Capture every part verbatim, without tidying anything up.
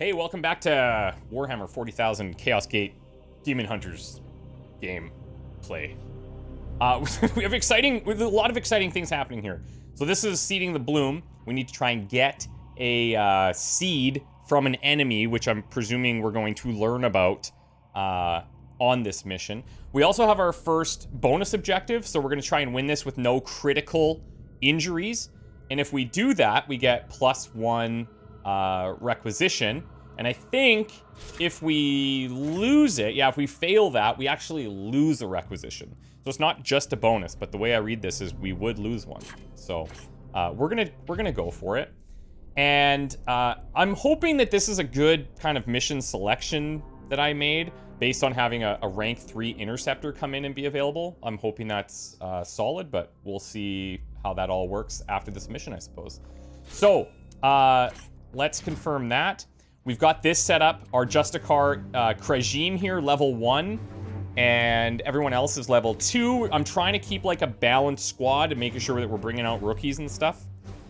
Hey, welcome back to Warhammer forty thousand Chaos Gate Demon Hunters game play. Uh, we have exciting, we have a lot of exciting things happening here. So this is seeding the bloom. We need to try and get a uh, seed from an enemy, which I'm presuming we're going to learn about uh, on this mission. We also have our first bonus objective, so we're going to try and win this with no critical injuries. And if we do that, we get plus one uh, requisition. And I think if we lose it, yeah, if we fail that, we actually lose a requisition. So it's not just a bonus, but the way I read this is we would lose one. So uh, we're gonna we're gonna go for it. And uh, I'm hoping that this is a good kind of mission selection that I made based on having a, a rank three interceptor come in and be available. I'm hoping that's uh, solid, but we'll see how that all works after this mission, I suppose. So uh, let's confirm that. We've got this set up, our Justicar uh, Kregime here, level one, and everyone else is level two. I'm trying to keep like a balanced squad and making sure that we're bringing out rookies and stuff.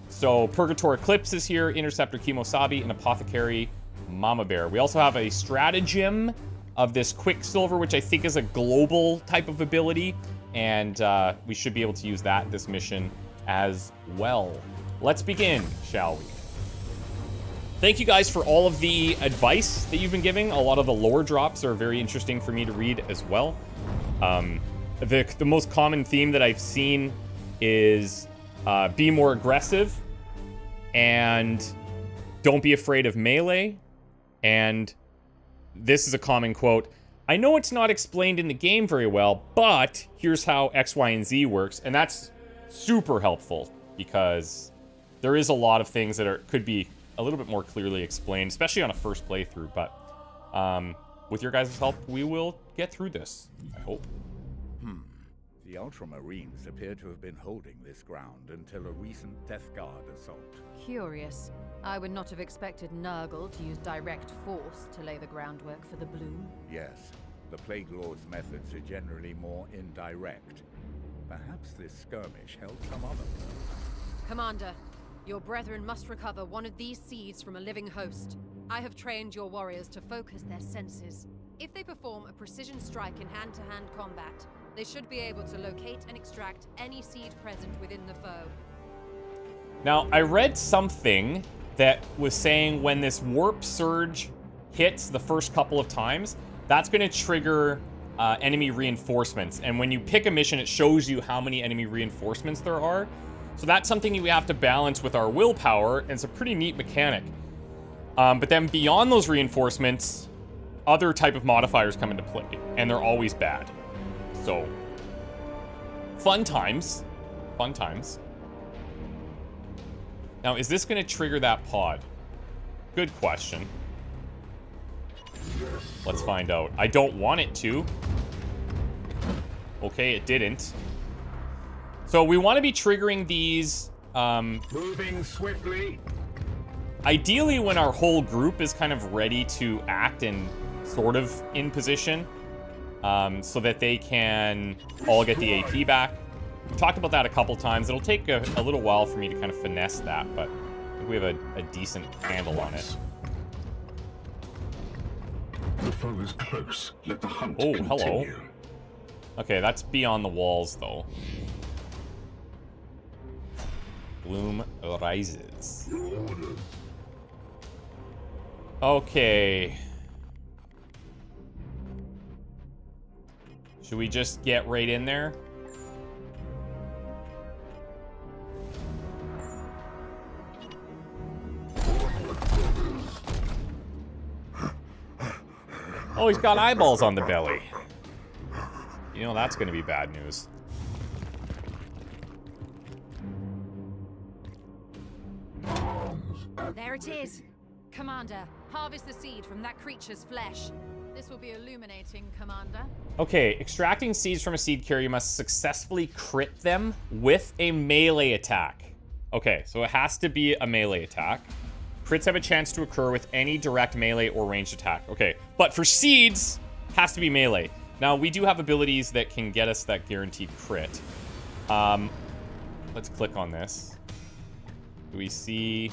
So Purgator Eclipse is here, Interceptor Kimosabi, and Apothecary Mama Bear. We also have a stratagem of this Quicksilver, which I think is a global type of ability, and uh, we should be able to use that this mission as well. Let's begin, shall we? Thank you guys for all of the advice that you've been giving. A lot of the lore drops are very interesting for me to read as well. Um, the, the most common theme that I've seen is uh, be more aggressive and don't be afraid of melee. And this is a common quote. I know it's not explained in the game very well, but here's how X, Y, and Z works. And that's super helpful because there is a lot of things that are could be a little bit more clearly explained, especially on a first playthrough, but um, with your guys' help, we will get through this, I hope. Hmm. The Ultramarines appear to have been holding this ground until a recent Death Guard assault. Curious. I would not have expected Nurgle to use direct force to lay the groundwork for the bloom. Yes. The Plague Lord's methods are generally more indirect. Perhaps this skirmish held some other purpose. Commander, your brethren must recover one of these seeds from a living host. I have trained your warriors to focus their senses. If they perform a precision strike in hand-to-hand combat, they should be able to locate and extract any seed present within the foe. Now, I read something that was saying when this warp surge hits the first couple of times, that's going to trigger uh, enemy reinforcements. And when you pick a mission, it shows you how many enemy reinforcements there are. So that's something we have to balance with our willpower, and it's a pretty neat mechanic. Um, but then beyond those reinforcements, other type of modifiers come into play, and they're always bad. So, fun times. Fun times. Now, is this going to trigger that pod? Good question. Let's find out. I don't want it to. Okay, it didn't. So we want to be triggering these, um, moving swiftly. Ideally, when our whole group is kind of ready to act and sort of in position, um, so that they can all get the A P back. We've talked about that a couple times. It'll take a, a little while for me to kind of finesse that, but I think we have a, a decent handle on it. The foe is close. Let the hunt oh, continue. Hello. Okay, that's beyond the walls, though. Bloom rises. Okay. Should we just get right in there? Oh, he's got eyeballs on the belly. You know, that's going to be bad news. There it is. Commander, harvest the seed from that creature's flesh. This will be illuminating, Commander. Okay, extracting seeds from a seed carrier, you must successfully crit them with a melee attack. Okay, so it has to be a melee attack. Crits have a chance to occur with any direct melee or ranged attack. Okay, but for seeds, it has to be melee. Now, we do have abilities that can get us that guaranteed crit. Um, let's click on this. Do we see...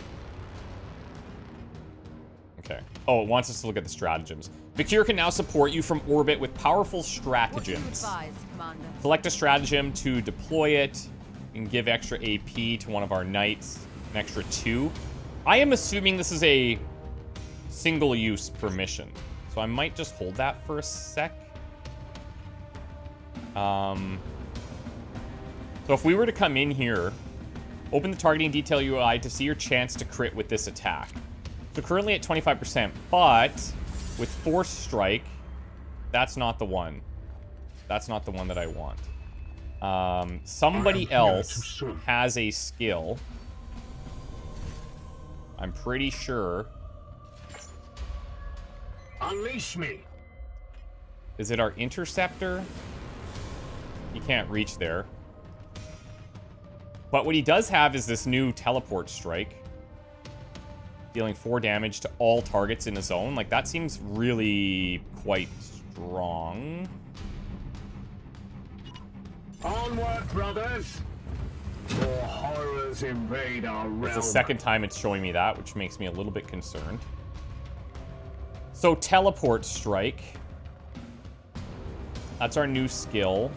Okay. Oh, it wants us to look at the stratagems. The Cure can now support you from orbit with powerful stratagems. Advise, select a stratagem to deploy it and give extra A P to one of our knights, an extra two. I am assuming this is a single-use permission, so I might just hold that for a sec. Um, so if we were to come in here, open the targeting detail U I to see your chance to crit with this attack. So currently at twenty-five percent, but with Force Strike, that's not the one. That's not the one that I want. Um, somebody else has a skill. I'm pretty sure. Unleash me. Is it our interceptor? He can't reach there. But what he does have is this new teleport strike. Dealing four damage to all targets in a zone. Like, that seems really quite strong. Onward, brothers! Your horrors invade our realm. It's the second time it's showing me that, which makes me a little bit concerned. So, teleport strike. That's our new skill.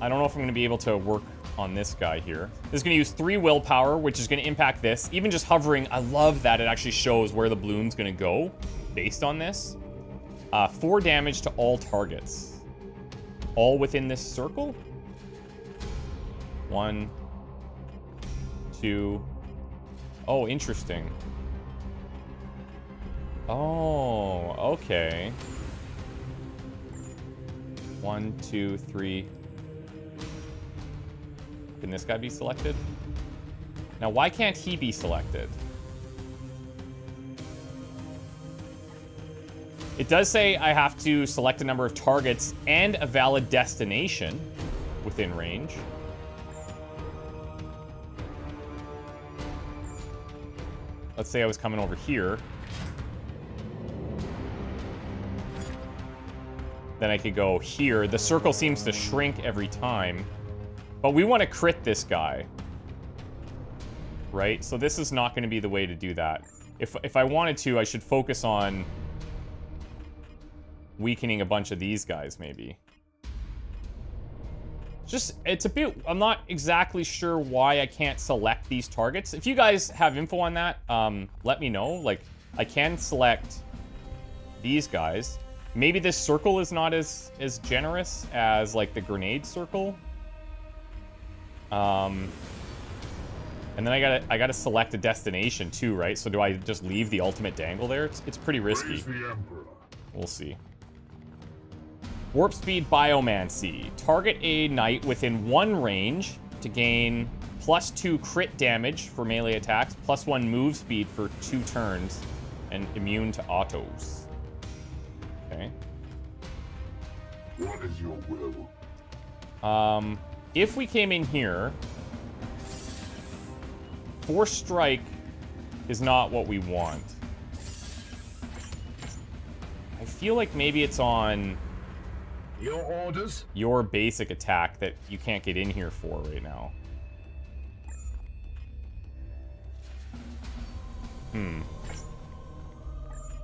I don't know if I'm going to be able to work on this guy here. This is going to use three willpower, which is going to impact this. Even just hovering, I love that it actually shows where the balloon's going to go based on this. Uh, four damage to all targets. All within this circle. One. Two. Oh, interesting. Oh, okay. One, two, three. Can this guy be selected? Now, why can't he be selected? It does say I have to select a number of targets and a valid destination within range. Let's say I was coming over here. Then I could go here. The circle seems to shrink every time. But we want to crit this guy, right? So this is not going to be the way to do that. If, if I wanted to, I should focus on weakening a bunch of these guys, maybe. Just, it's a bit, I'm not exactly sure why I can't select these targets. If you guys have info on that, um, let me know. Like, I can select these guys. Maybe this circle is not as, as generous as, like, the grenade circle. Um, and then I gotta I gotta select a destination too, right? So do I just leave the ultimate dangle there? It's, it's pretty risky. We'll see. Warp Speed Biomancy. Target a knight within one range to gain plus two crit damage for melee attacks, plus one move speed for two turns, and immune to autos. Okay. What is your will? Um. If we came in here, Force Strike is not what we want. I feel like maybe it's on your orders, your basic attack that you can't get in here for right now. Hmm.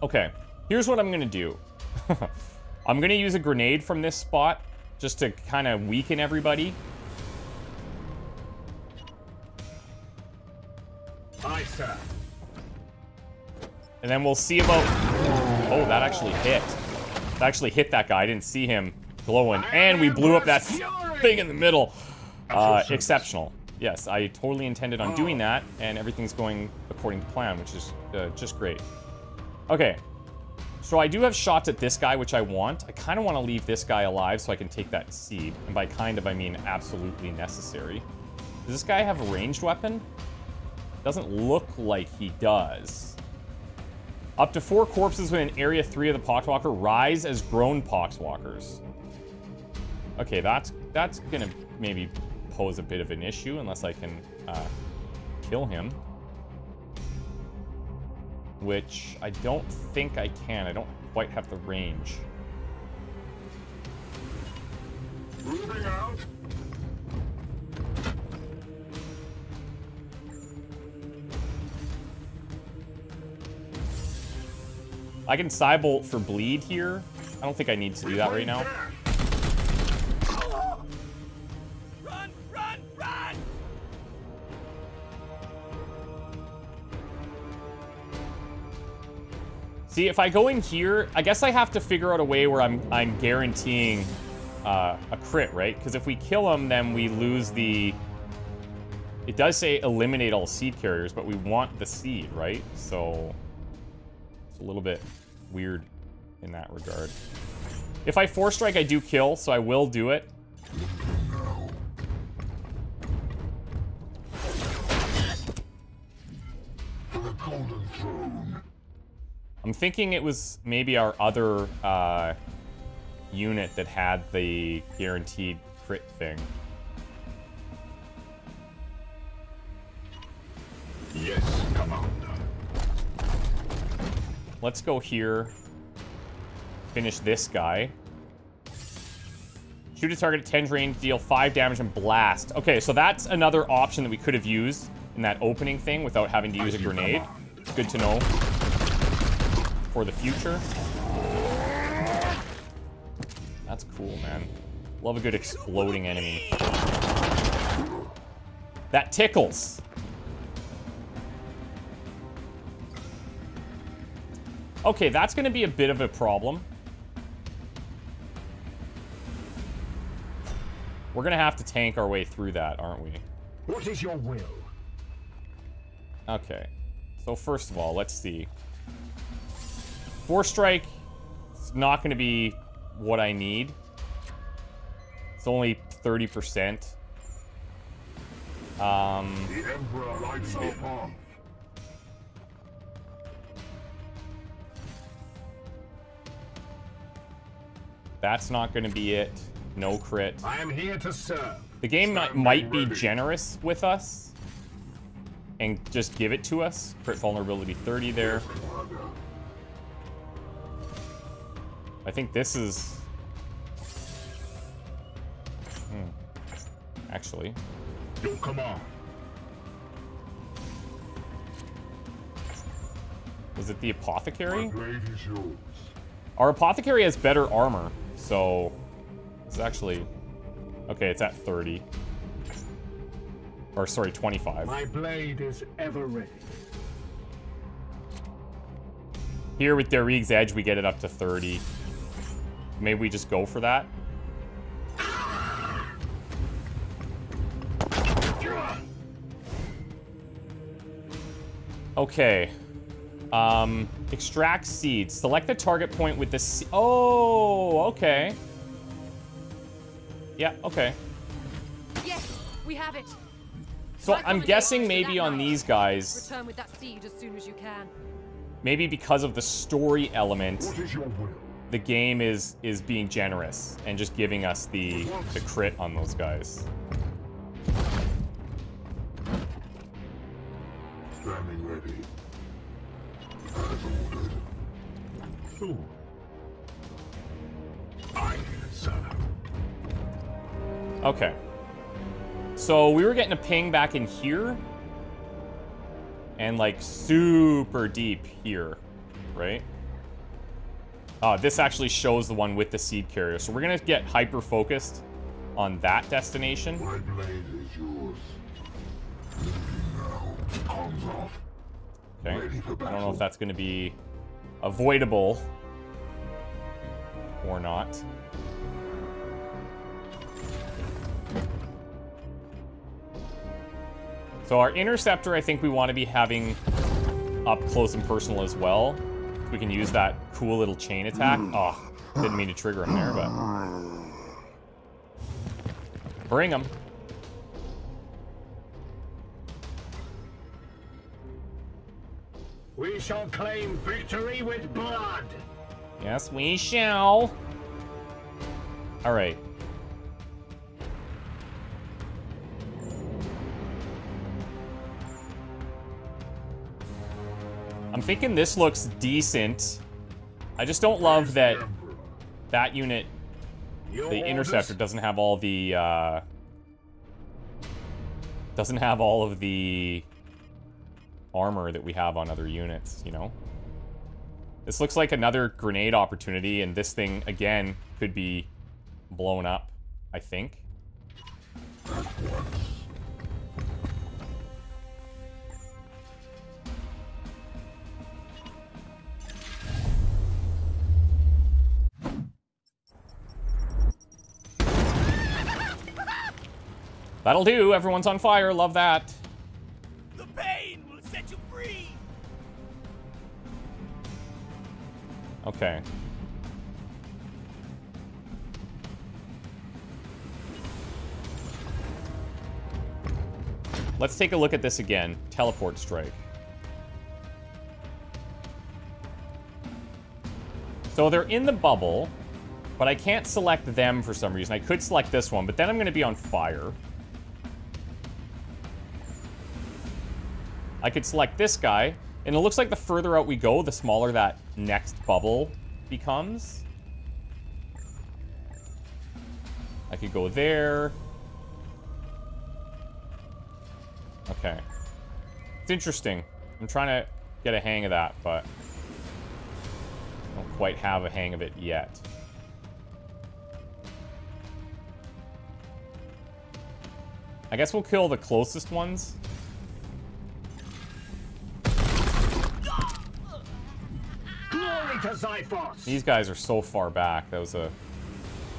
Okay, here's what I'm gonna do. I'm gonna use a grenade from this spot just to kind of weaken everybody. Aye, sir. And then we'll see about... Oh, that actually hit. That actually hit that guy. I didn't see him glowing. And we blew up that thing in the middle. Uh, exceptional. Yes, I totally intended on doing that, and everything's going according to plan, which is uh, just great. Okay. So I do have shots at this guy, which I want. I kind of want to leave this guy alive so I can take that seed. And by kind of, I mean absolutely necessary. Does this guy have a ranged weapon? Doesn't look like he does. Up to four corpses within area three of the Poxwalker rise as grown Poxwalkers. Okay, that's that's gonna maybe pose a bit of an issue unless I can uh, kill him, which I don't think I can. I don't quite have the range. Moving out. I can Psybolt for bleed here. I don't think I need to do that right now. Run, run, run! See, if I go in here, I guess I have to figure out a way where I'm I'm guaranteeing uh, a crit, right? Because if we kill him, then we lose the... It does say eliminate all seed carriers, but we want the seed, right? So it's a little bit weird in that regard. If I Force Strike, I do kill, so I will do it. I'm thinking it was maybe our other uh, unit that had the guaranteed crit thing. Yes, Commander. Let's go here. Finish this guy. Shoot a target at ten range, deal five damage and blast. Okay, so that's another option that we could have used in that opening thing without having to use a grenade. Good to know for the future. That's cool, man. Love a good exploding enemy. That tickles. Okay, that's going to be a bit of a problem. We're going to have to tank our way through that, aren't we? What is your will? Okay. So first of all, let's see. Force Strike is not going to be what I need. It's only thirty percent. Um, the Emperor lights our path. That's not going to be it. No crit. I am here to serve. The game might, might be generous with us and just give it to us. Crit vulnerability thirty there. I think this is... Hmm. Actually. Yo, come on. Was it the Apothecary? My grave is yours. Our Apothecary has better armor. So, it's actually... Okay, it's at thirty. Or, sorry, twenty-five. My blade is ever ready. Here, with their Rig's Edge, we get it up to thirty. Maybe we just go for that? Okay. Um, extract seeds. Select the target point with the se- Oh, okay. Yeah, okay. Yes, we have it. So I'm guessing maybe on these guys. Return with that seed as soon as you can. Maybe because of the story element, the game is is being generous and just giving us the the crit on those guys. Standing ready. Okay. So we were getting a ping back in here. And like super deep here, right? Uh, this actually shows the one with the seed carrier. So we're gonna get hyper focused on that destination. My blade is yours. Arms off. Okay. I don't know if that's going to be avoidable or not. So our Interceptor, I think we want to be having up close and personal as well. We can use that cool little chain attack. Oh, didn't mean to trigger him there, but... Bring him. We shall claim victory with blood. Yes, we shall. All right. I'm thinking this looks decent. I just don't love that that unit, the Interceptor, doesn't have all the uh, doesn't have all of the armor that we have on other units, you know? This looks like another grenade opportunity, and this thing, again, could be blown up, I think. That'll do, everyone's on fire, love that. The pain will set you free. Okay. Let's take a look at this again. Teleport strike. So they're in the bubble, but I can't select them for some reason. I could select this one, but then I'm gonna be on fire. I could select this guy, and it looks like the further out we go, the smaller that next bubble becomes. I could go there. Okay. It's interesting. I'm trying to get a hang of that, but I don't quite have a hang of it yet. I guess we'll kill the closest ones. These guys are so far back. That was a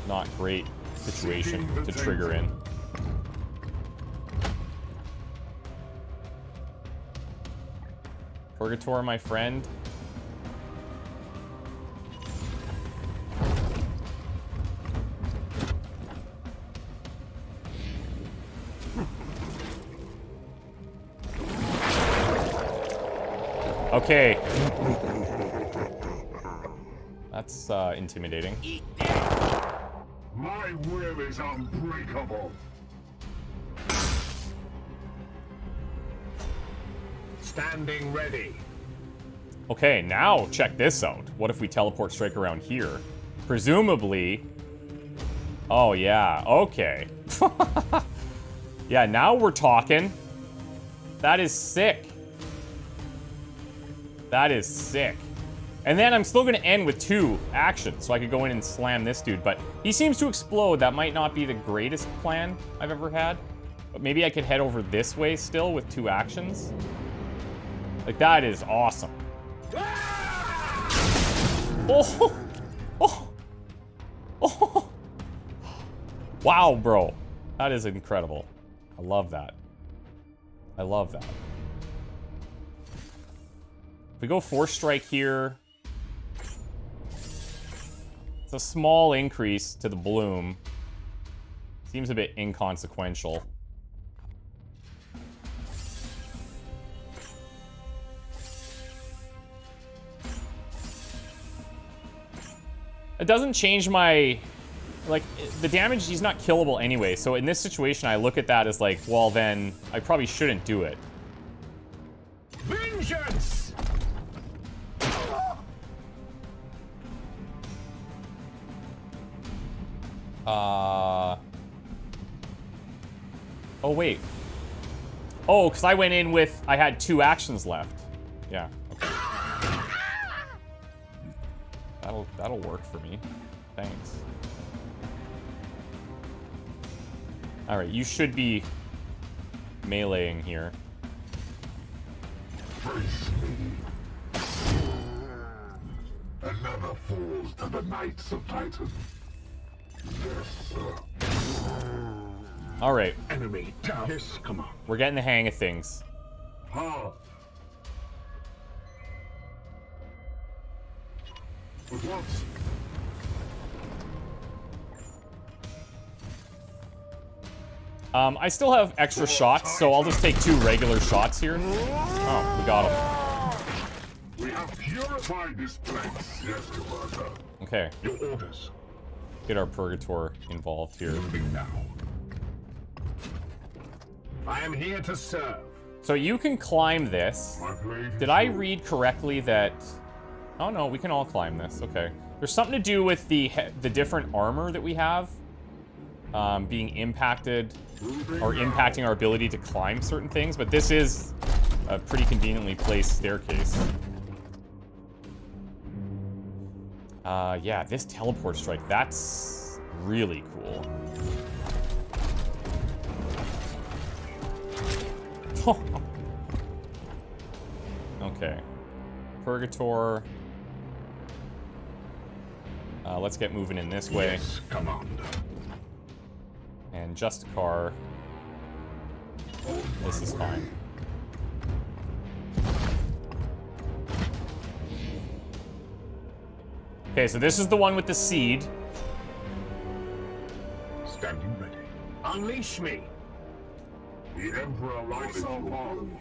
not great situation to trigger in. Purgator, my friend. Okay. That's uh, intimidating. My will is unbreakable. Standing ready. Okay, now check this out. What if we teleport strike around here? Presumably. Oh yeah. Okay. Yeah. Now we're talking. That is sick. That is sick. And then I'm still gonna end with two actions, so I could go in and slam this dude, but he seems to explode. That might not be the greatest plan I've ever had, but maybe I could head over this way still with two actions. Like, that is awesome. Oh, oh, oh. Wow, bro. That is incredible. I love that. I love that. If we go Force Strike here, a small increase to the bloom. Seems a bit inconsequential. It doesn't change my... Like, the damage, he's not killable anyway, so in this situation I look at that as like, well then, I probably shouldn't do it. Vengeance! Uh... Oh, wait. Oh, because I went in with... I had two actions left. Yeah. Okay. That'll, that'll work for me. Thanks. Alright, you should be meleeing here. Another falls to the Knights of Titan. All right. Enemy down. Yes, come on. We're getting the hang of things. How? With what? Um, I still have extra shots, so I'll just take two regular shots here. Oh, we got him. We have purified this place. Yes, Commander. Okay. Your orders. Get our Purgator involved here. I am here to serve. So you can climb this. Did I read correctly that... Oh no, we can all climb this, okay. There's something to do with the the different armor that we have um, being impacted or impacting our ability to climb certain things, but this is a pretty conveniently placed staircase. Uh, yeah, this teleport strike, that's really cool. Okay. Purgator. Uh, let's get moving in this way. Yes, Commander. And Justicar. This is fine. Okay, so this is the one with the seed. Standing ready. Unleash me. The Emperor lies so long.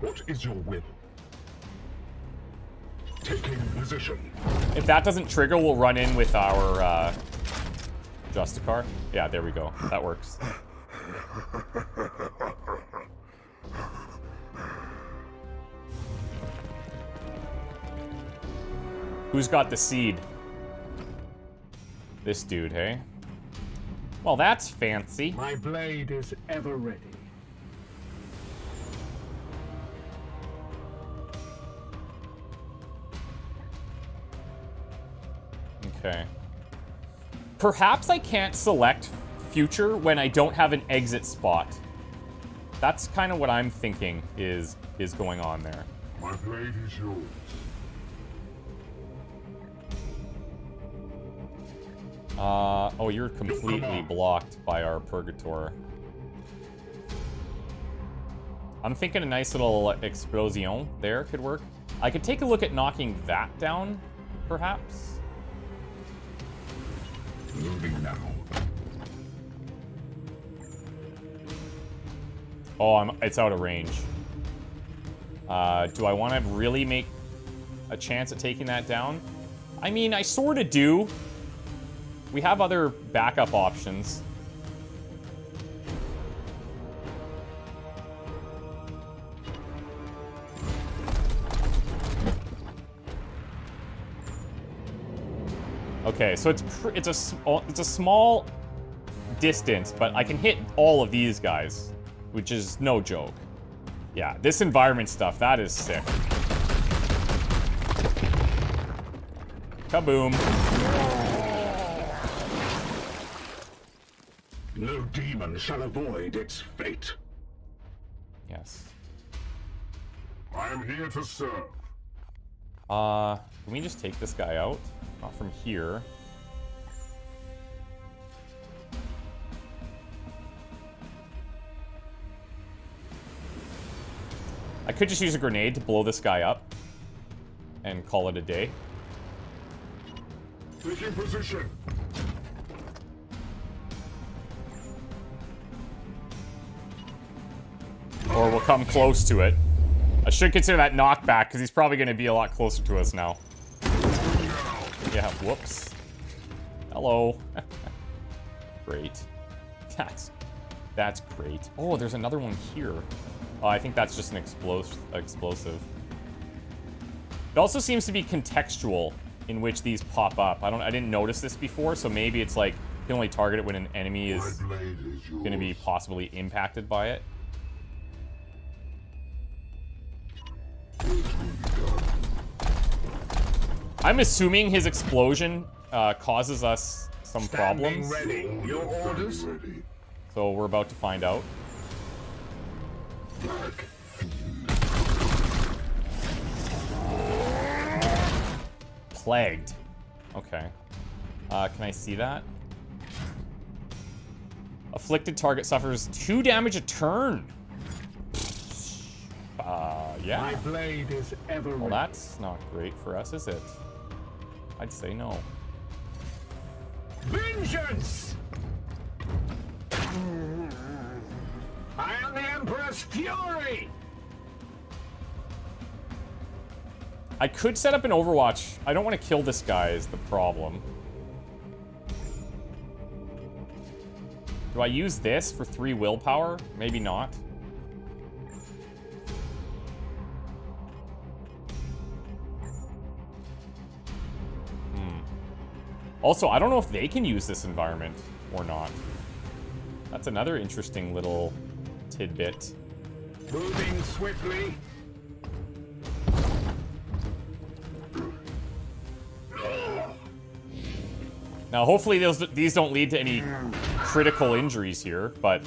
What is your will? Taking position. If that doesn't trigger, we'll run in with our uh, Justicar. Yeah, there we go. That works. Who's got the seed? This dude, hey? Well, that's fancy. My blade is ever ready. Okay. Perhaps I can't select future when I don't have an exit spot. That's kind of what I'm thinking is is going on there. My blade is yours. Uh, oh, you're completely blocked by our Purgator. I'm thinking a nice little explosion there could work. I could take a look at knocking that down, perhaps. Moving now. Oh, I'm, it's out of range. Uh, do I want to really make a chance at taking that down? I mean, I sort of do. We have other backup options. Okay, so it's pr it's a it's a small distance, but I can hit all of these guys, which is no joke. Yeah, this environment stuff, that is sick. Kaboom. No demon shall avoid its fate. Yes. I am here to serve. Uh, can we just take this guy out? Not from here. I could just use a grenade to blow this guy up and call it a day. Taking position. Or we'll come close to it. I should consider that knockback, because he's probably going to be a lot closer to us now. Yeah, whoops. Hello. Great. That's, that's great. Oh, there's another one here. Uh, I think that's just an explos explosive. It also seems to be contextual in which these pop up. I don't. I didn't notice this before, so maybe it's like you can only target it when an enemy is going to be possibly impacted by it. I'm assuming his explosion uh, causes us some Standing problems. Ready. Your orders. So we're about to find out. Plagued. Okay. Uh, can I see that? Afflicted target suffers two damage a turn. Uh, yeah. My blade is ever well, that's not great for us, is it? I'd say no. Vengeance! I am the Emperor's fury! I could set up an Overwatch. I don't want to kill this guy is the problem. Do I use this for three willpower? Maybe not. Also, I don't know if they can use this environment or not. That's another interesting little tidbit. Moving swiftly. Now, hopefully those, these don't lead to any critical injuries here, but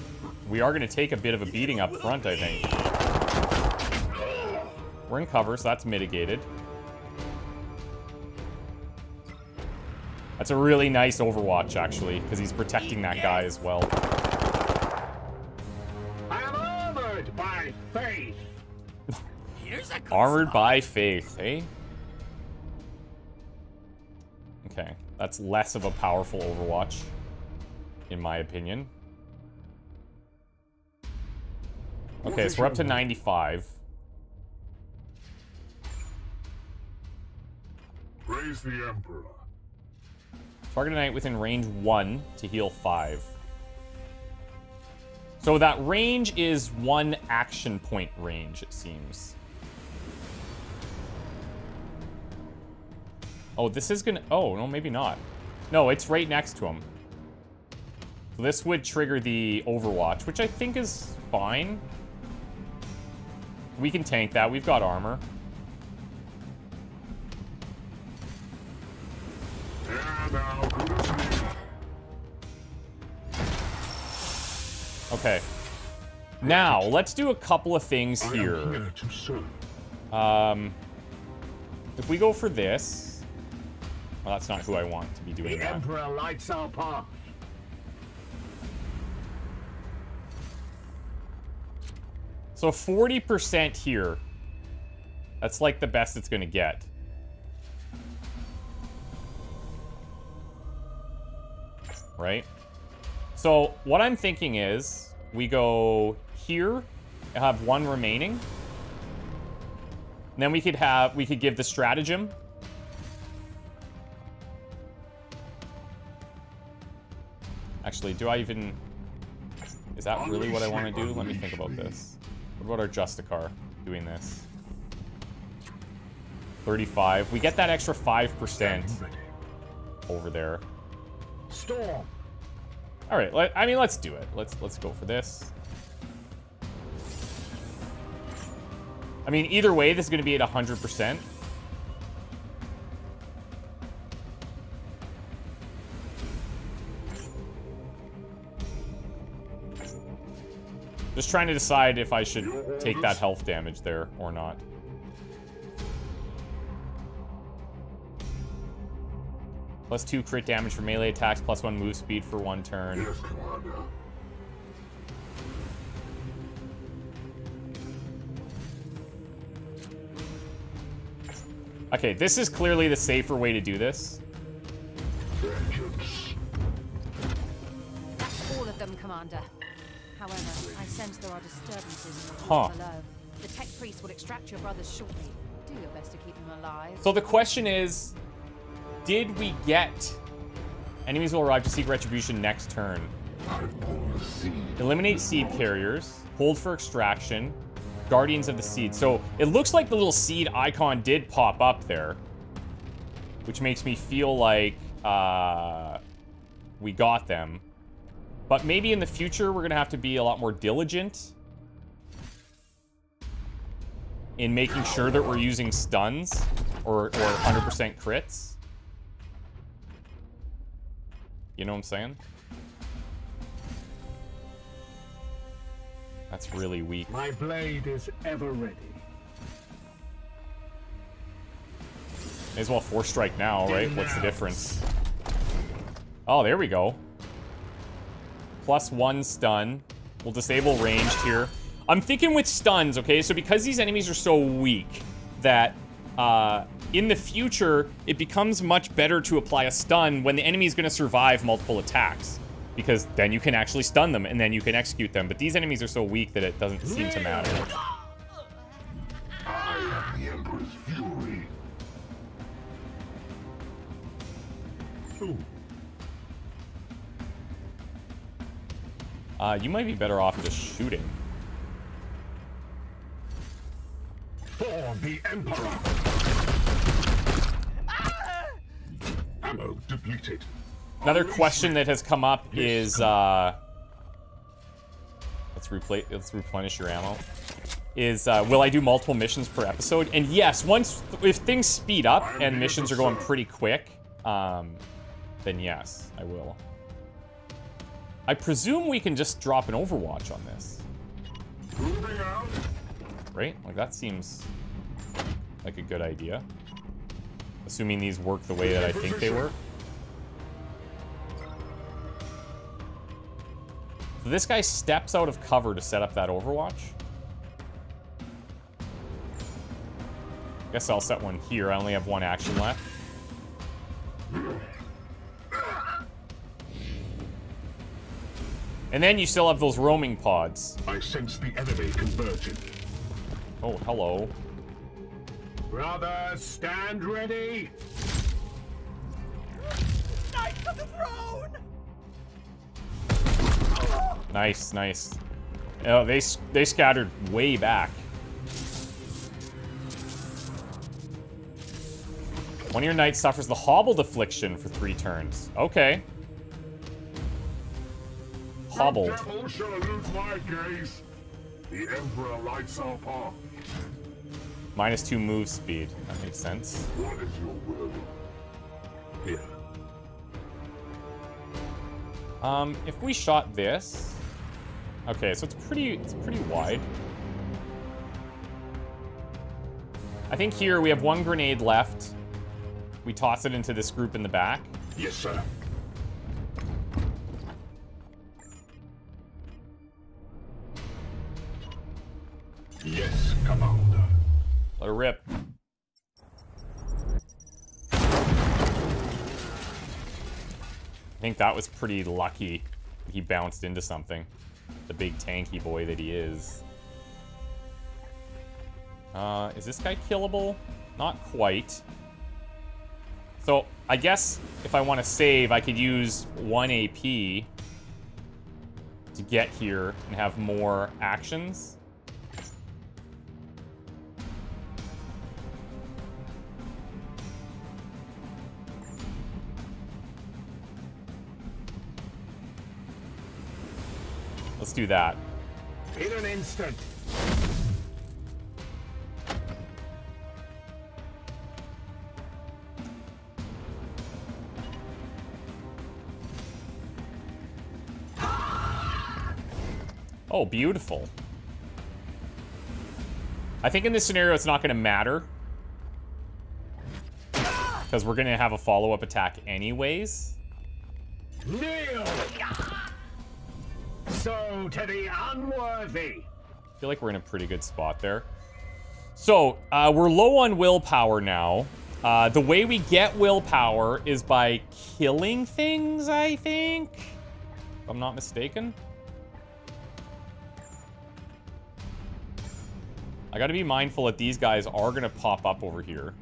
we are going to take a bit of a beating up front, I think. We're in cover, so that's mitigated. That's a really nice overwatch, actually, because he's protecting that guy as well. I'm armored by faith. Armored by faith, eh? Okay, that's less of a powerful overwatch, in my opinion. Okay, so we're up to ninety-five. Praise the Emperor. Target a knight within range one to heal five. So that range is one action point range, it seems. Oh, this is gonna... Oh, no, maybe not. No, it's right next to him. So this would trigger the overwatch, which I think is fine. We can tank that. We've got armor. Okay. Now, let's do a couple of things here. Um, if we go for this... Well, that's not who I want to be doing that. The Emperor lights our path. So forty percent here. That's like the best it's going to get. Right? So what I'm thinking is we go here and have one remaining. And then we could have we could give the stratagem. Actually, do I even... Is that really what I want to do? Let me think about this. What about our Justicar doing this? thirty-five. We get that extra five percent over there. Storm. All right. Let, I mean, let's do it. Let's let's go for this. I mean, either way, this is going to be at one hundred percent. Just trying to decide if I should take that health damage there or not. Plus two crit damage for melee attacks, plus one move speed for one turn. Yes, Commander. Okay, this is clearly the safer way to do this. That's all of them, Commander. However, I sense there are disturbances in the huh. below. The tech priest will extract your brothers shortly. Do your best to keep them alive. So the question is, did we get... Enemies will arrive to seek retribution next turn. Eliminate seed carriers. Hold for extraction. Guardians of the seed. So it looks like the little seed icon did pop up there. Which makes me feel like uh, we got them. But maybe in the future, we're going to have to be a lot more diligent in making sure that we're using stuns or one hundred percent crits. You know what I'm saying? That's really weak. My blade is ever ready. May as well force strike now, right? What's the difference? Oh, there we go. Plus one stun. We'll disable ranged here. I'm thinking with stuns, okay? So because these enemies are so weak that uh, in the future, it becomes much better to apply a stun when the enemy is going to survive multiple attacks. Because then you can actually stun them and then you can execute them. But these enemies are so weak that it doesn't seem to matter. I am the Emperor's fury. Ooh. Uh, you might be better off just shooting. For the Emperor! Ah! Ammo depleted. Another question that has come up is, uh... Let's, repl let's replenish your ammo. Is, uh, will I do multiple missions per episode? And yes, once... If things speed up and missions are going pretty quick, um... then yes, I will. I presume we can just drop an Overwatch on this. Moving out. Right? Like, that seems like a good idea. Assuming these work the way that I think they work. So this guy steps out of cover to set up that Overwatch. Guess I'll set one here. I only have one action left. And then you still have those roaming pods. I sense the enemy converging. Oh, hello. Brother, stand ready. Knights of the throne. Nice, nice. Oh, they they scattered way back. One of your knights suffers the hobbled affliction for three turns. Okay. Hobbled. The devil shall elude my gaze. The Emperor lights our path. Minus two move speed. That makes sense. What is your will? Here. Um, if we shot this. Okay, so it's pretty it's pretty wide. I think here we have one grenade left. We toss it into this group in the back. Yes, sir. Yes, Commander. Let her rip. I think that was pretty lucky. He bounced into something. The big tanky boy that he is. Uh, is this guy killable? Not quite. So I guess if I want to save, I could use one A P to get here and have more actions. Let's do that. In an instant. Oh, beautiful. I think in this scenario it's not going to matter, because we're going to have a follow-up attack anyways. Kneel. So to the unworthy. I feel like we're in a pretty good spot there. So, uh, we're low on willpower now. Uh, the way we get willpower is by killing things, I think? If I'm not mistaken. I gotta be mindful that these guys are gonna pop up over here.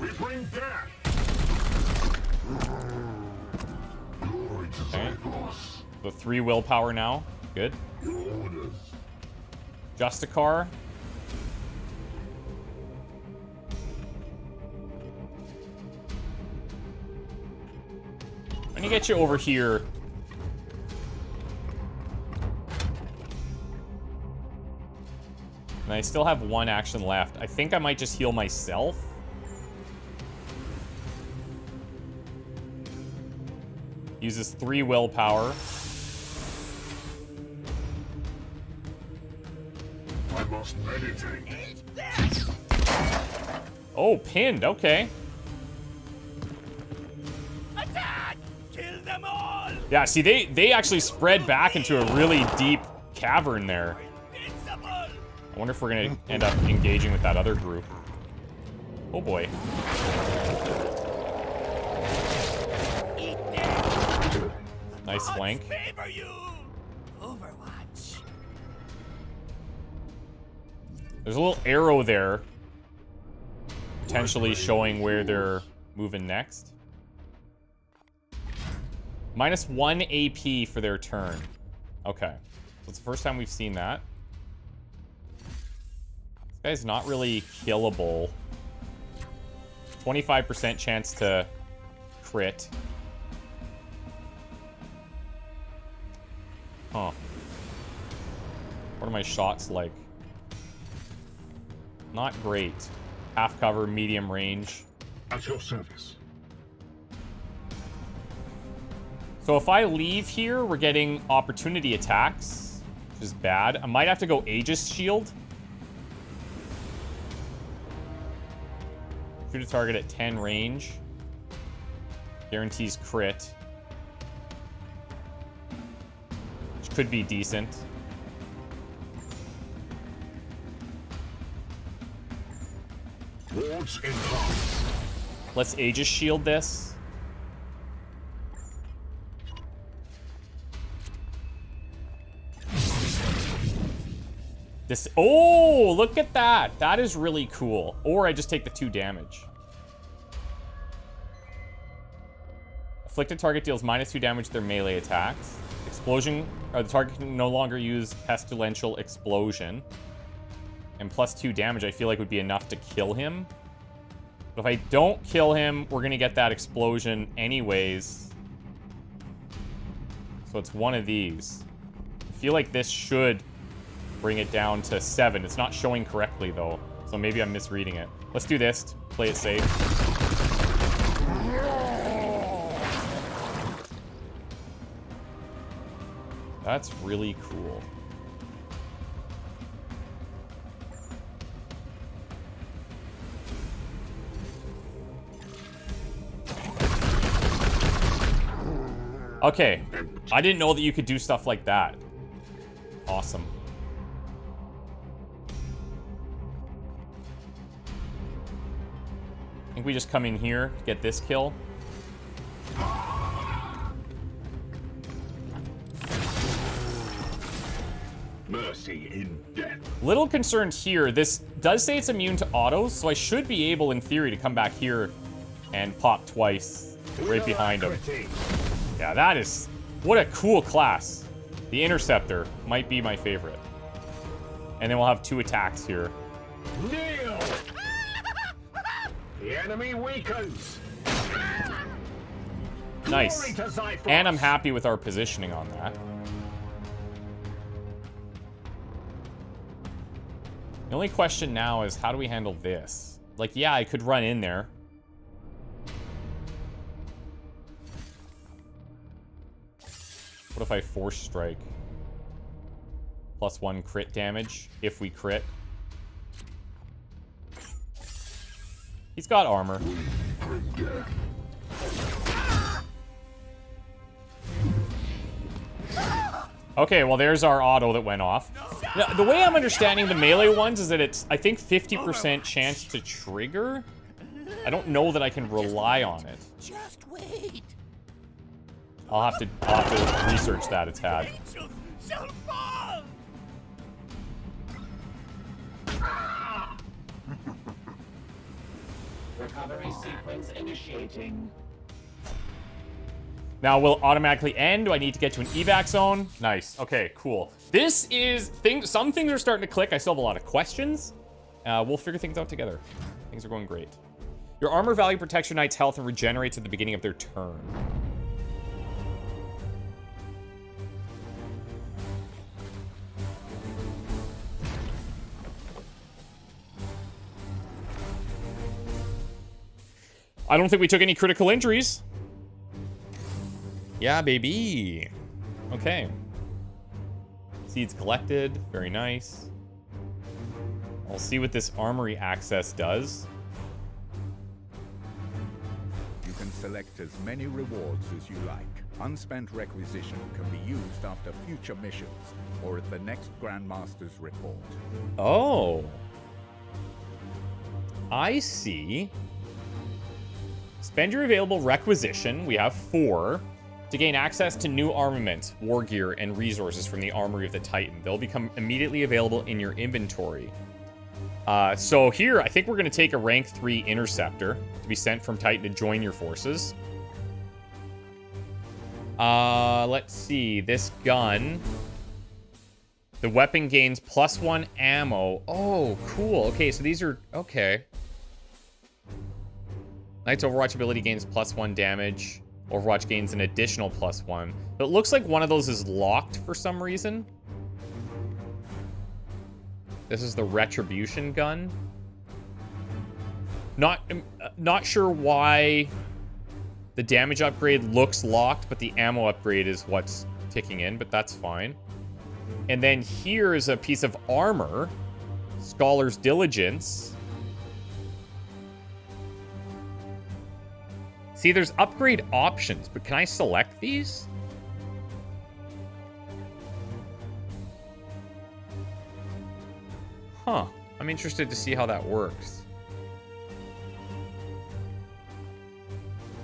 We bring death. Okay. The three willpower now. Good. Justicar. I'm gonna get you over here. And I still have one action left. I think I might just heal myself. Uses three willpower. I must meditate. Oh, pinned. Okay. Attack! Kill them all. Yeah, see, they they actually spread back into a really deep cavern there. I wonder if we're gonna end up engaging with that other group. Oh boy. Nice flank. There's a little arrow there, potentially showing where they're moving next. Minus one A P for their turn. Okay, so it's the first time we've seen that. This guy's not really killable. twenty-five percent chance to crit. Huh. What are my shots like? Not great. Half cover, medium range. At your service. So if I leave here, we're getting opportunity attacks, which is bad. I might have to go Aegis Shield. Shoot a target at ten range. Guarantees crit. Which could be decent. Wards in path. Let's Aegis Shield this. This, oh, look at that. That is really cool. Or I just take the two damage. Afflicted target deals minus two damage to their melee attacks. Explosion, or the target can no longer use Pestilential Explosion. And plus two damage, I feel like would be enough to kill him. But if I don't kill him, we're gonna get that explosion anyways. So it's one of these. I feel like this should bring it down to seven. It's not showing correctly, though. So maybe I'm misreading it. Let's do this to play it safe. That's really cool. Okay. I didn't know that you could do stuff like that. Awesome. I think we just come in here, get this kill. Mercy in death. Little concerned here. This does say it's immune to autos, so I should be able, in theory, to come back here and pop twice right behind him. Yeah, that is... What a cool class. The Interceptor might be my favorite. And then we'll have two attacks here. Kneel! The enemy weakens. Nice. And I'm happy with our positioning on that. The only question now is how do we handle this? Like, yeah, I could run in there. What if I force strike? Plus one crit damage if we crit. He's got armor. Okay, well, there's our auto that went off. Now, the way I'm understanding the melee ones is that it's, I think, fifty percent chance to trigger. I don't know that I can rely on it. Just wait. I'll have to, I'll have to research that a tad. Recovery sequence initiating. Now will automatically end. Do I need to get to an evac zone? Nice. Okay, cool. This is thing. Some things are starting to click. I still have a lot of questions. Uh, we'll figure things out together. Things are going great. Your armor value protects your knight's health and regenerates at the beginning of their turn. I don't think we took any critical injuries. Yeah, baby. Okay. Seeds collected. Very nice. I'll see what this armory access does. You can select as many rewards as you like. Unspent requisition can be used after future missions or at the next Grandmaster's report. Oh. I see. Spend your available requisition, we have four, to gain access to new armaments, war gear, and resources from the Armory of the Titan. They'll become immediately available in your inventory. Uh, so here, I think we're going to take a rank three Interceptor to be sent from Titan to join your forces. Uh, let's see, this gun. The weapon gains plus one ammo. Oh, cool. Okay, so these are... Okay. Knight's Overwatch ability gains plus one damage. Overwatch gains an additional plus one. But it looks like one of those is locked for some reason. This is the Retribution gun. Not, not sure why the damage upgrade looks locked, but the ammo upgrade is what's ticking in, but that's fine. And then here is a piece of armor, Scholar's Diligence. See, there's upgrade options, but can I select these? Huh. I'm interested to see how that works.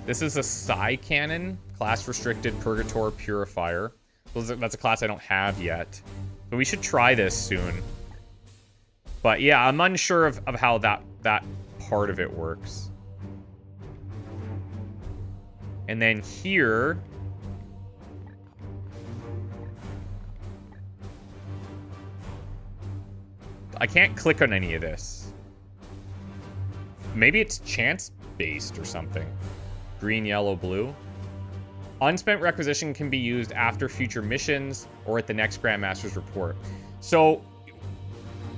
This is a Psi Cannon, class restricted Purgator Purifier. That's a class I don't have yet. But we should try this soon. But yeah, I'm unsure of, of how that, that part of it works. And then here, I can't click on any of this. Maybe it's chance-based or something. Green, yellow, blue. Unspent requisition can be used after future missions or at the next Grandmaster's report. So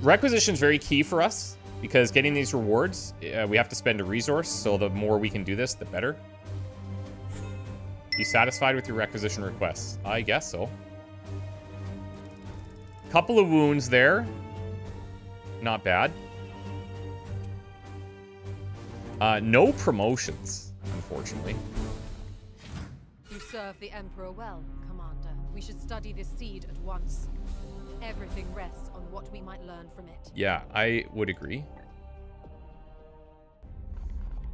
requisition is very key for us because getting these rewards, uh, we have to spend a resource. So the more we can do this, the better. You satisfied with your requisition requests? I guess so. Couple of wounds there. Not bad. Uh, no promotions, unfortunately. You serve the Emperor well, Commander. We should study this seed at once. Everything rests on what we might learn from it. Yeah, I would agree.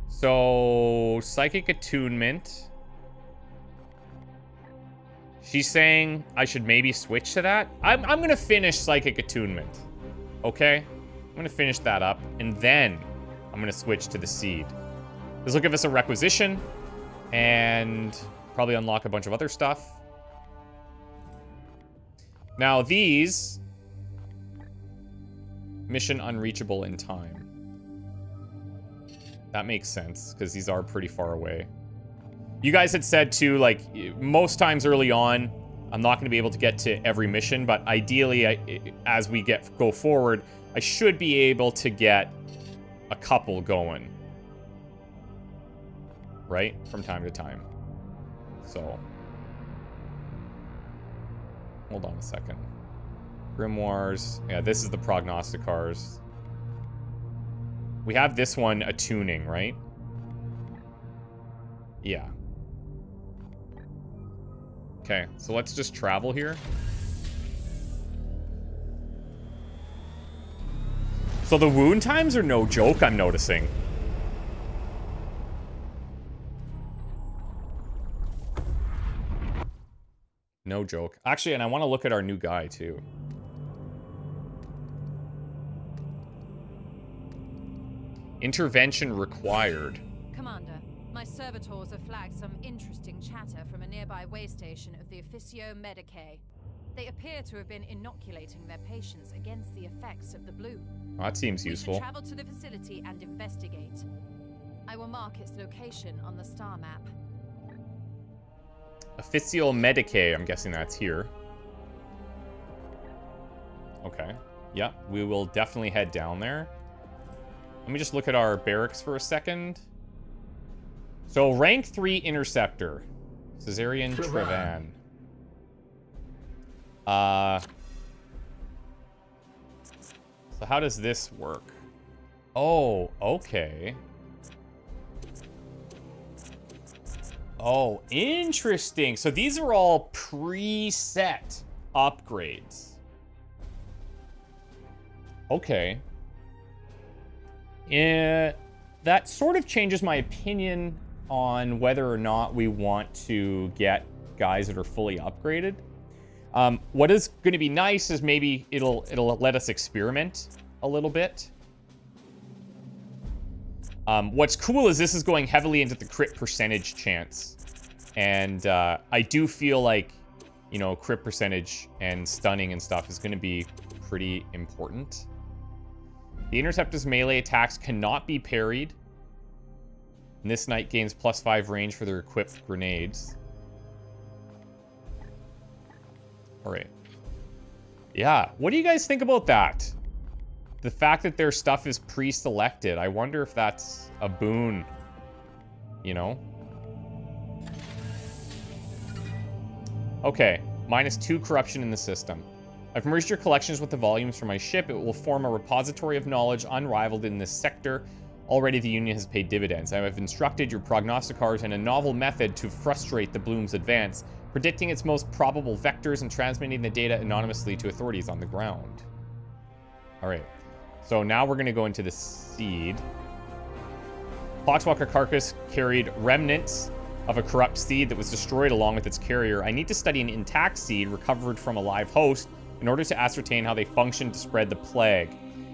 So, Psychic Attunement. She's saying I should maybe switch to that. I'm, I'm going to finish Psychic Attunement. Okay? I'm going to finish that up, and then I'm going to switch to the seed. This will give us a requisition, and probably unlock a bunch of other stuff. Now these, mission unreachable in time. That makes sense, because these are pretty far away. You guys had said too, like, most times early on, I'm not going to be able to get to every mission, but ideally, I, as we get go forward, I should be able to get a couple going. Right? From time to time. So. Hold on a second. Grimoires. Yeah, this is the Prognosticars. We have this one attuning, right? Yeah. Okay, so let's just travel here. So the wound times are no joke, I'm noticing. No joke. Actually, and I want to look at our new guy, too. Intervention required. Commander, my servitors have flagged some interesting chatter from a nearby way station of the Officio Medicae. They appear to have been inoculating their patients against the effects of the bloom. Well, that seems useful. We should travel to the facility and investigate. I will mark its location on the star map. Officio Medicae, I'm guessing that's here. Okay. Yeah, we will definitely head down there. Let me just look at our barracks for a second. So, rank three Interceptor. Caesarian Travan. Uh, so, how does this work? Oh, okay. Oh, interesting. So these are all preset upgrades. Okay. Uh, that sort of changes my opinion on whether or not we want to get guys that are fully upgraded. Um, what is going to be nice is maybe it'll it'll let us experiment a little bit. Um, what's cool is this is going heavily into the crit percentage chance. And uh, I do feel like, you know, crit percentage and stunning and stuff is going to be pretty important. The Interceptor's melee attacks cannot be parried. And this knight gains plus five range for their equipped grenades. Alright. Yeah, what do you guys think about that? The fact that their stuff is pre-selected, I wonder if that's a boon, you know? Okay, minus two corruption in the system. I've merged your collections with the volumes from my ship. It will form a repository of knowledge unrivaled in this sector. Already the Union has paid dividends. I have instructed your prognosticators in a novel method to frustrate the Bloom's advance, predicting its most probable vectors and transmitting the data anonymously to authorities on the ground. Alright, so now we're going to go into the seed. Poxwalker carcass carried remnants of a corrupt seed that was destroyed along with its carrier. I need to study an intact seed recovered from a live host in order to ascertain how they function to spread the plague.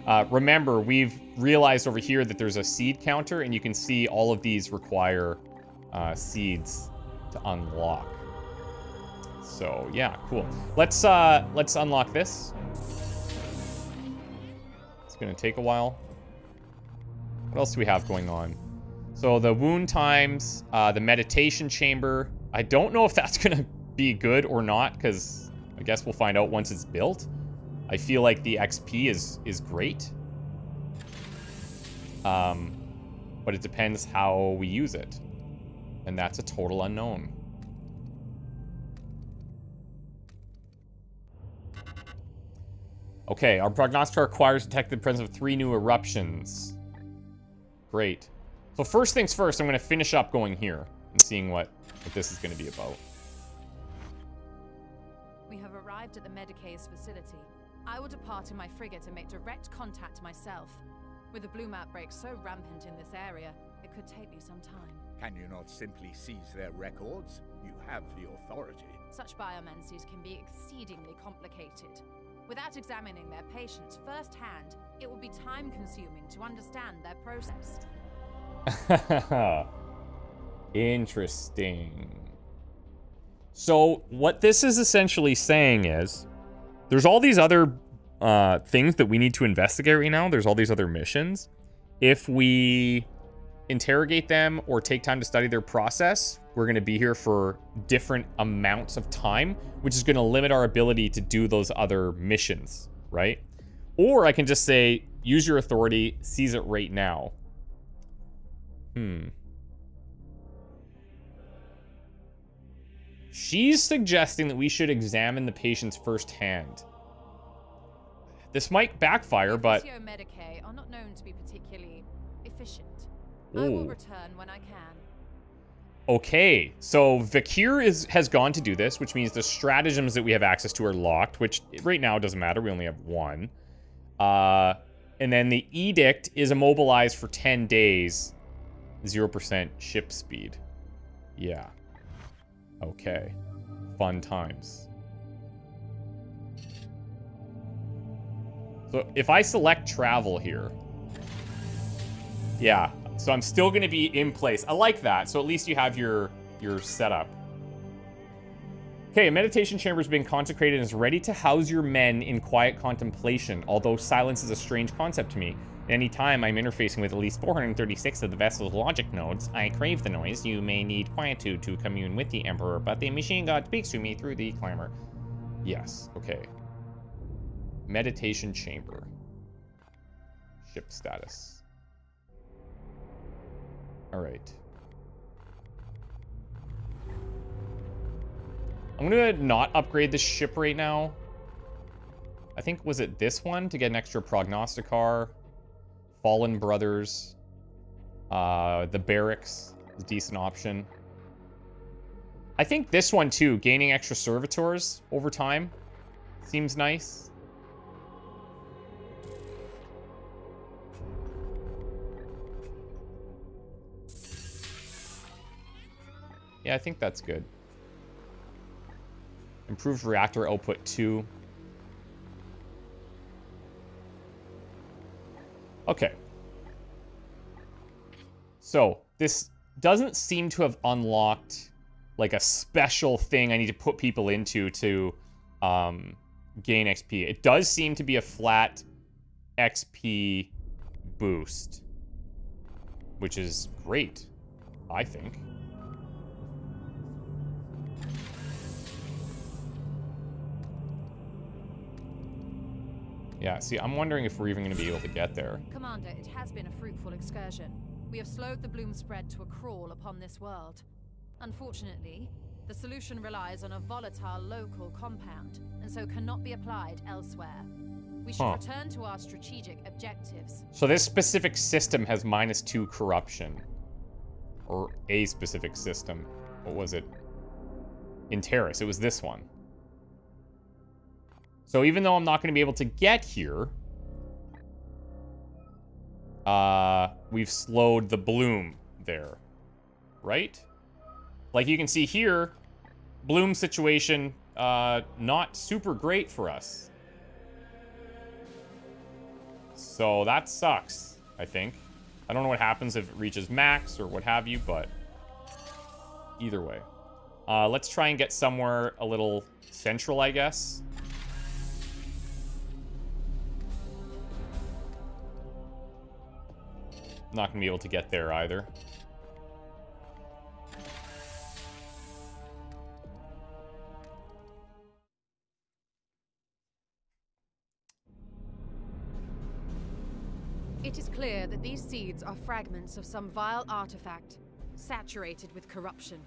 Uh, remember, we've realized over here that there's a seed counter, and you can see all of these require uh, seeds to unlock. So yeah, cool. Let's uh, let's unlock this. It's gonna take a while. What else do we have going on? So the wound times, uh, the meditation chamber. I don't know if that's gonna be good or not, because I guess we'll find out once it's built. I feel like the X P is is great. Um, but it depends how we use it. And that's a total unknown. Okay, our prognosticator acquires detected the presence of three new eruptions. Great. So first things first, I'm going to finish up going here and seeing what, what this is going to be about. We have arrived at the Medicae's facility. I will depart in my frigate and make direct contact myself. With a Bloom outbreak so rampant in this area, it could take me some time. Can you not simply seize their records? You have the authority. Such biomancies can be exceedingly complicated. Without examining their patients firsthand, it will be time-consuming to understand their process. Interesting. So what this is essentially saying is there's all these other uh, things that we need to investigate right now. There's all these other missions. If we interrogate them or take time to study their process, we're going to be here for different amounts of time, which is going to limit our ability to do those other missions, right? Or I can just say, use your authority, seize it right now. Hmm. She's suggesting that we should examine the patients firsthand. This might backfire, but... Officio Medicae are not known to be particularly efficient. Ooh. I will return when I can. Okay, so Vakir is has gone to do this, which means the stratagems that we have access to are locked, which right now doesn't matter. We only have one. Uh, and then the Edict is immobilized for ten days. zero percent ship speed. Yeah. Okay. Fun times. So if I select travel here. Yeah. So I'm still going to be in place. I like that. So at least you have your, your setup. Okay. A meditation chamber has been consecrated and is ready to house your men in quiet contemplation. Although silence is a strange concept to me. At any time I'm interfacing with at least four hundred thirty-six of the vessel's logic nodes. I crave the noise. You may need quietude to commune with the Emperor, but the machine god speaks to me through the clamor. Yes, okay. Meditation chamber. Ship status. Alright. I'm gonna not upgrade the ship right now. I think, was it this one to get an extra prognosticar? Fallen Brothers, uh, the Barracks is a decent option. I think this one too, gaining extra servitors over time seems nice. Yeah, I think that's good. Improved reactor output two. Okay. So, this doesn't seem to have unlocked, like, a special thing I need to put people into to um, gain X P. It does seem to be a flat X P boost, which is great. I think. Yeah, see, I'm wondering if we're even going to be able to get there. Commander, it has been a fruitful excursion. We have slowed the bloom spread to a crawl upon this world. Unfortunately, the solution relies on a volatile local compound, and so cannot be applied elsewhere. We should huh. return to our strategic objectives. So this specific system has minus two corruption. Or a specific system. What was it? In Terrace, it was this one. So even though I'm not going to be able to get here, uh, we've slowed the bloom there, right? Like you can see here, bloom situation uh, not super great for us. So that sucks, I think. I don't know what happens if it reaches max or what have you, but either way. Uh, let's try and get somewhere a little central, I guess. Not gonna be able to get there either. It is clear that these seeds are fragments of some vile artifact, saturated with corruption.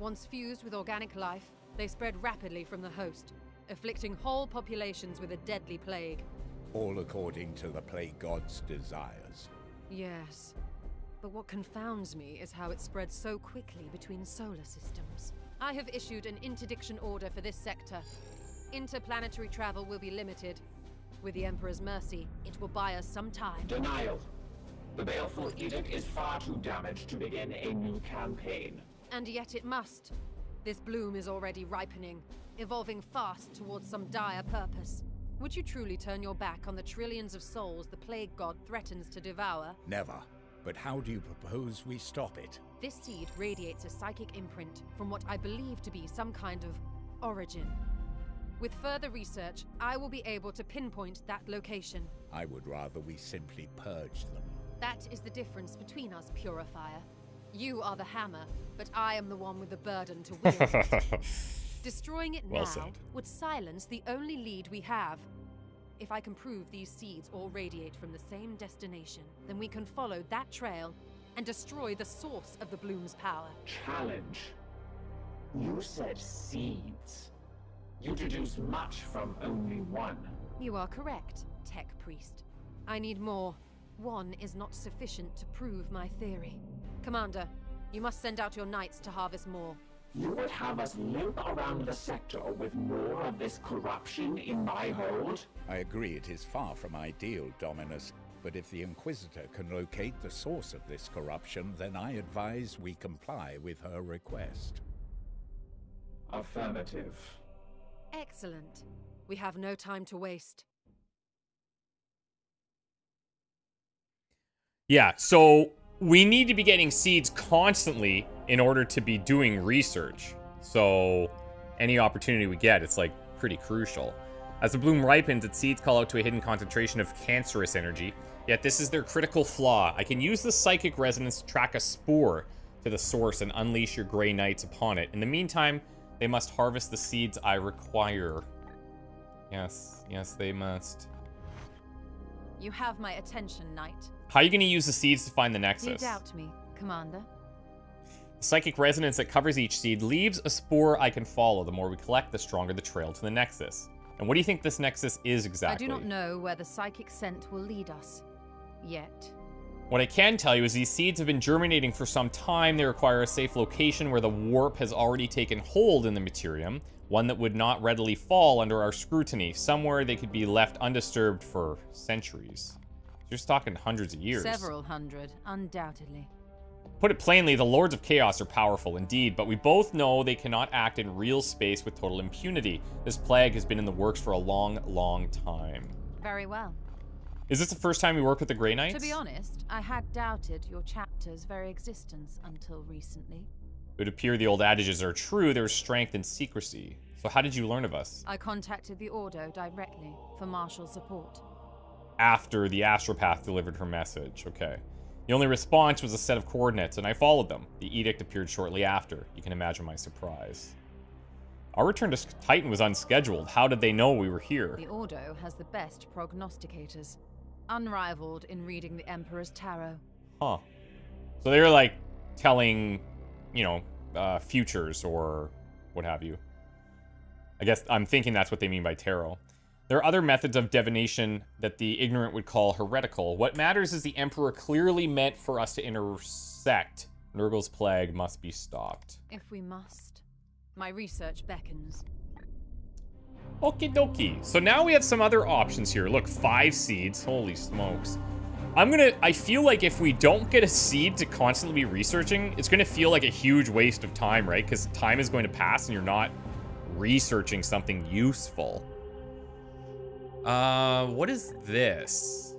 Once fused with organic life, they spread rapidly from the host, afflicting whole populations with a deadly plague. All according to the Plague God's desires. Yes, but what confounds me is how it spreads so quickly between solar systems. I have issued an interdiction order for this sector. Interplanetary travel will be limited. With the Emperor's mercy, it will buy us some time. Denial! The baleful edict is far too damaged to begin a new campaign. And yet it must. This bloom is already ripening, evolving fast towards some dire purpose. Would you truly turn your back on the trillions of souls the Plague God threatens to devour? Never. But how do you propose we stop it? This seed radiates a psychic imprint from what I believe to be some kind of origin. With further research, I will be able to pinpoint that location. I would rather we simply purge them. That is the difference between us, Purifier. You are the hammer, but I am the one with the burden to wield. Destroying it well now said. Would silence the only lead we have. If I can prove these seeds all radiate from the same destination, then we can follow that trail and destroy the source of the bloom's power. Challenge. You said seeds. You deduce much from only one. You are correct, Tech Priest. I need more. One is not sufficient to prove my theory. Commander, you must send out your knights to harvest more. You would have us limp around the sector with more of this corruption in my hold? I agree it is far from ideal, Dominus, but if the Inquisitor can locate the source of this corruption, then I advise we comply with her request. Affirmative. Excellent. We have no time to waste. Yeah, so we need to be getting seeds constantly in order to be doing research. So any opportunity we get, it's like pretty crucial. As the bloom ripens, its seeds call out to a hidden concentration of cancerous energy. Yet this is their critical flaw. I can use the psychic resonance to track a spore to the source and unleash your Grey Knights upon it. In the meantime, they must harvest the seeds I require. Yes, yes, they must. You have my attention, Knight. How are you going to use the seeds to find the Nexus? You doubt me, Commander. Psychic resonance that covers each seed leaves a spore I can follow. The more we collect, the stronger the trail to the Nexus. And what do you think this Nexus is exactly? I do not know where the psychic scent will lead us. Yet. What I can tell you is these seeds have been germinating for some time. They require a safe location where the warp has already taken hold in the materium. One that would not readily fall under our scrutiny. Somewhere they could be left undisturbed for centuries. You're talking hundreds of years. Several hundred, undoubtedly. Put it plainly, the Lords of Chaos are powerful indeed, but we both know they cannot act in real space with total impunity. This plague has been in the works for a long, long time. Very well. Is this the first time you work with the Grey Knights? To be honest, I had doubted your chapter's very existence until recently. It would appear the old adages are true. There is strength in secrecy. So how did you learn of us? I contacted the Ordo directly for martial support. After the astropath delivered her message. Okay. The only response was a set of coordinates, and I followed them. The edict appeared shortly after. You can imagine my surprise. Our return to Titan was unscheduled. How did they know we were here? The Ordo has the best prognosticators. Unrivaled in reading the Emperor's tarot. Huh. So they were, like, telling, you know, uh, futures or what have you. I guess I'm thinking that's what they mean by tarot. There are other methods of divination that the ignorant would call heretical. What matters is the Emperor clearly meant for us to intersect. Nurgle's plague must be stopped. If we must. My research beckons. Okie dokie. So now we have some other options here. Look, five seeds. Holy smokes. I'm gonna... I feel like if we don't get a seed to constantly be researching, it's gonna feel like a huge waste of time, right? Because time is going to pass and you're not researching something useful. Uh, what is this?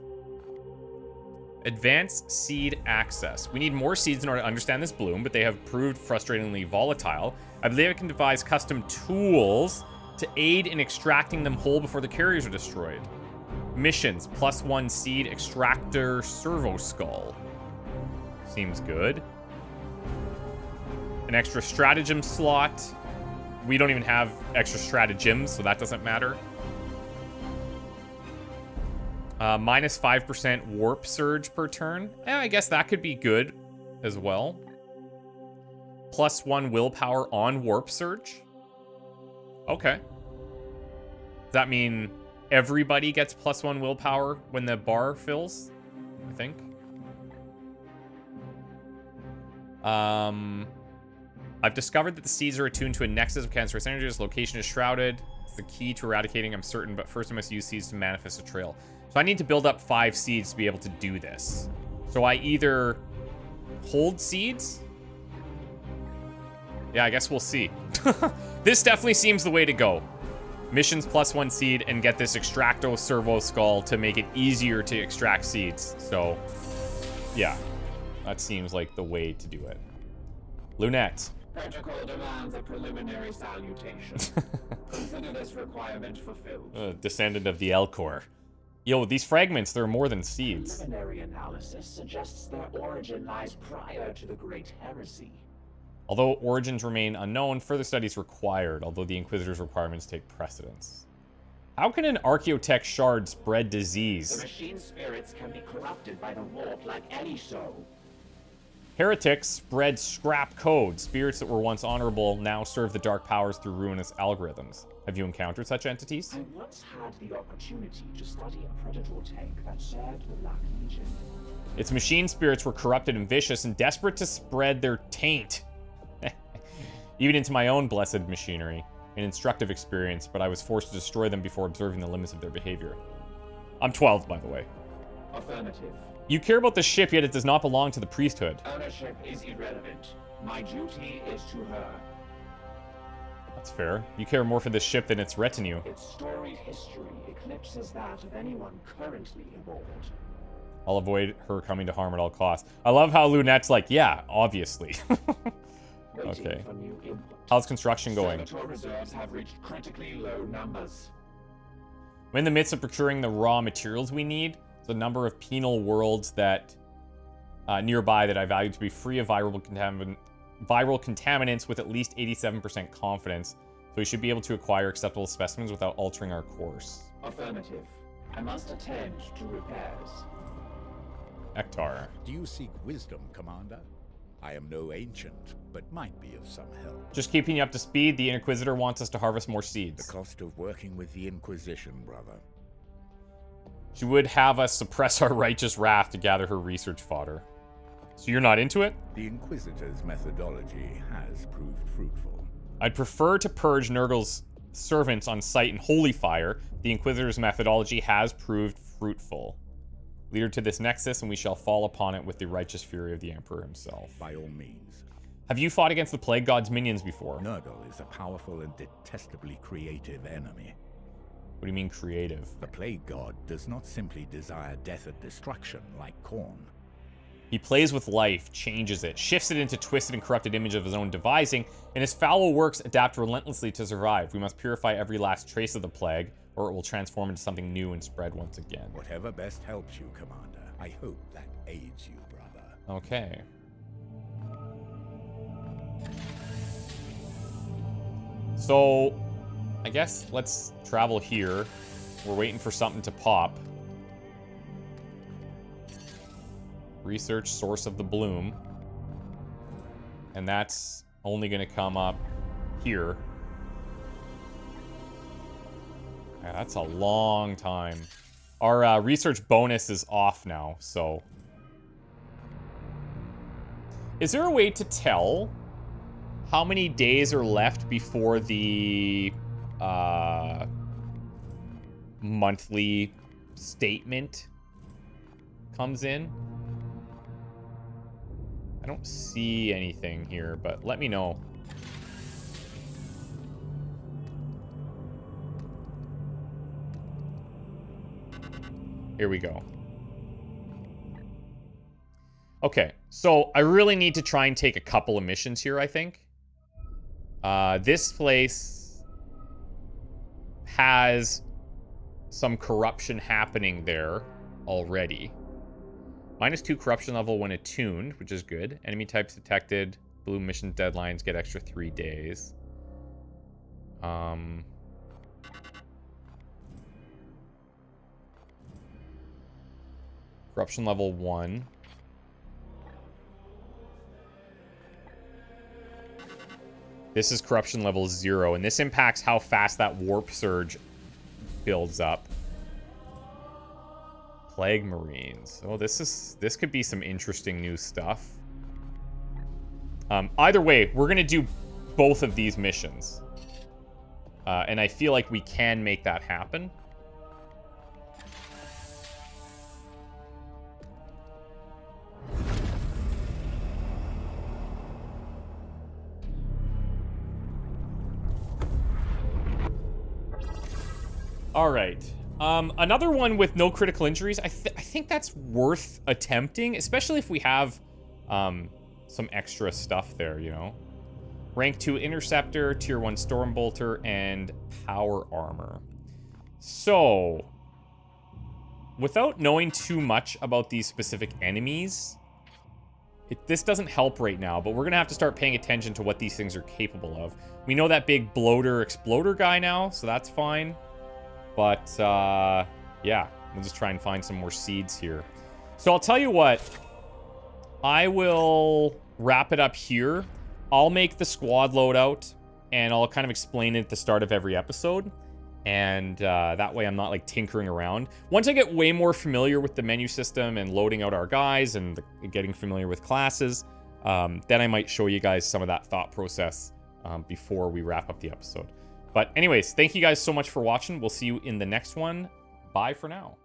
Advanced seed access. We need more seeds in order to understand this bloom, but they have proved frustratingly volatile. I believe I can devise custom tools to aid in extracting them whole before the carriers are destroyed. Missions, plus one seed extractor servo skull. Seems good. An extra stratagem slot. We don't even have extra stratagems, so that doesn't matter. Uh, minus five percent warp surge per turn. Yeah, I guess that could be good as well. Plus one willpower on warp surge. Okay. Does that mean everybody gets plus one willpower when the bar fills? I think. Um, I've discovered that the seeds are attuned to a nexus of cancerous energies. Location is shrouded. It's the key to eradicating, I'm certain, but first I must use seeds to manifest a trail. So I need to build up five seeds to be able to do this. So I either hold seeds. Yeah, I guess we'll see. This definitely seems the way to go. Missions plus one seed and get this extracto servo skull to make it easier to extract seeds. So yeah, that seems like the way to do it. Lunette. Protocol demands a preliminary salutation. Consider this requirement fulfilled. Uh, descendant of the Elcor. Yo, these fragments, they're more than seeds. Preliminary analysis suggests their origin lies prior to the Great Heresy. Although origins remain unknown, further studies required, although the Inquisitor's requirements take precedence. How can an Archaeotech shard spread disease? The machine spirits can be corrupted by the warp like any soul. Heretics spread scrap code. Spirits that were once honorable now serve the dark powers through ruinous algorithms. Have you encountered such entities? I once had the opportunity to study a predator tank that served the Black Legion. Its machine spirits were corrupted and vicious and desperate to spread their taint. Even into my own blessed machinery. An instructive experience, but I was forced to destroy them before observing the limits of their behavior. I'm twelve, by the way. Affirmative. You care about the ship, yet it does not belong to the priesthood. Ownership is irrelevant. My duty is to her. That's fair. You care more for this ship than its retinue. Its storied history eclipses that of anyone currently involved. I'll avoid her coming to harm at all costs. I love how Lunette's like, yeah, obviously. Okay. How's construction going? Reserves have reached critically low numbers. We're in the midst of procuring the raw materials we need. The number of penal worlds that uh, nearby that I value to be free of viral contamin viral contaminants with at least eighty-seven percent confidence, so we should be able to acquire acceptable specimens without altering our course. Affirmative. I must attend to repairs. Ektar. Do you seek wisdom, Commander? I am no ancient, but might be of some help. Just keeping you up to speed, the Inquisitor wants us to harvest more seeds. The cost of working with the Inquisition, brother. She would have us suppress our righteous wrath to gather her research fodder. So you're not into it? The Inquisitor's methodology has proved fruitful. I'd prefer to purge Nurgle's servants on sight in holy fire. The Inquisitor's methodology has proved fruitful. Lead her to this nexus, and we shall fall upon it with the righteous fury of the Emperor himself. By all means. Have you fought against the Plague God's minions before? Nurgle is a powerful and detestably creative enemy. What do you mean creative? The Plague God does not simply desire death and destruction like corn. He plays with life, changes it, shifts it into twisted and corrupted image of his own devising, and his foul works adapt relentlessly to survive. We must purify every last trace of the plague, or it will transform into something new and spread once again. Whatever best helps you, Commander. I hope that aids you, brother. Okay. So, I guess let's travel here. We're waiting for something to pop. Research source of the bloom. And that's only going to come up here. Yeah, that's a long time. Our uh, research bonus is off now, so... Is there a way to tell how many days are left before the uh, monthly statement comes in? I don't see anything here, but let me know. Here we go. Okay, so I really need to try and take a couple of missions here, I think. Uh, this place has some corruption happening there already. Minus two corruption level when attuned, which is good. Enemy types detected. Blue mission deadlines get extra three days. Um... Corruption level one. This is corruption level zero, and this impacts how fast that warp surge builds up. Plague Marines. Oh, this is this could be some interesting new stuff. Um, either way, we're gonna do both of these missions, uh, and I feel like we can make that happen. All right. Um, another one with no critical injuries. I, th I think that's worth attempting, especially if we have um, some extra stuff there, you know. Rank two Interceptor, Tier one Stormbolter, and Power Armor. So, without knowing too much about these specific enemies, it, this doesn't help right now, but we're going to have to start paying attention to what these things are capable of. We know that big bloater exploder guy now, so that's fine. But, uh, yeah, we'll just try and find some more seeds here. So I'll tell you what, I will wrap it up here. I'll make the squad loadout, and I'll kind of explain it at the start of every episode. And uh, that way I'm not, like, tinkering around. Once I get way more familiar with the menu system and loading out our guys and the, getting familiar with classes, um, then I might show you guys some of that thought process um, before we wrap up the episode. But anyways, thank you guys so much for watching. We'll see you in the next one. Bye for now.